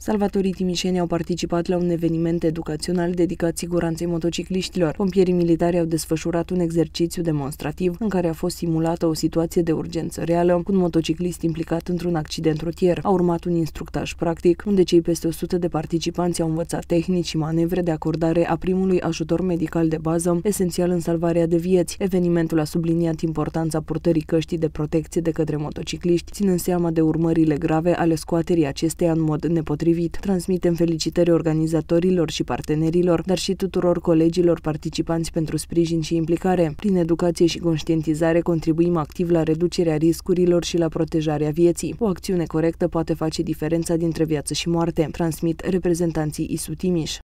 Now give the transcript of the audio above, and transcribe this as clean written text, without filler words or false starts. Salvatorii timișeni au participat la un eveniment educațional dedicat siguranței motocicliștilor. Pompierii militari au desfășurat un exercițiu demonstrativ în care a fost simulată o situație de urgență reală cu un motociclist implicat într-un accident rutier. A urmat un instructaj practic, unde cei peste 100 de participanți au învățat tehnici și manevre de acordare a primului ajutor medical de bază, esențial în salvarea de vieți. Evenimentul a subliniat importanța purtării căștii de protecție de către motocicliști, ținând seama de urmările grave ale scoaterii acesteia în mod nepotrivit. Transmitem felicitări organizatorilor și partenerilor, dar și tuturor colegilor participanți pentru sprijin și implicare. Prin educație și conștientizare contribuim activ la reducerea riscurilor și la protejarea vieții. O acțiune corectă poate face diferența dintre viață și moarte, transmit reprezentanții ISU Timiș.